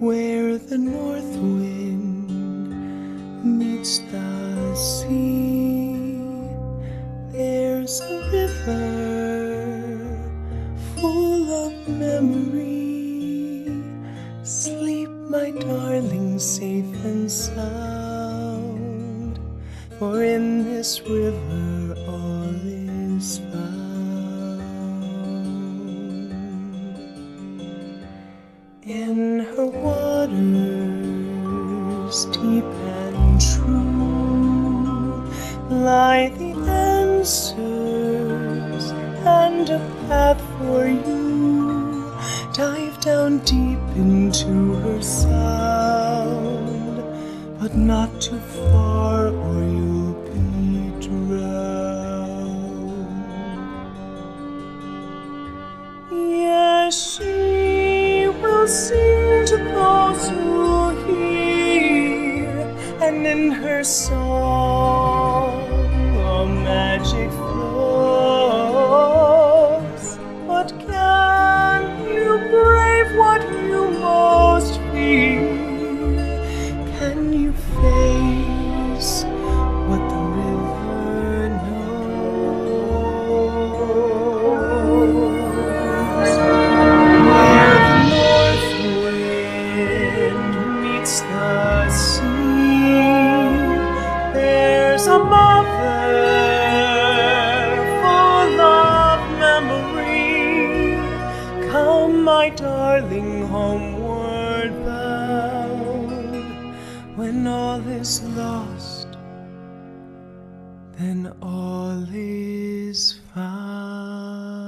where the north wind meets the sea. There's a river full of memory. Sleep, my darling, safe and sound, for in this river all is found. In her waters deep and true lie the answers and a path for you. Dive down deep into her sound, but not too far or you'll be drowned. Yes, sing to those who hear, and in her song a magic flows. But can you brave what you most fear? Can you face what the river knows? A mother full of memory. Come, my darling, homeward bound. When all is lost, then all is found.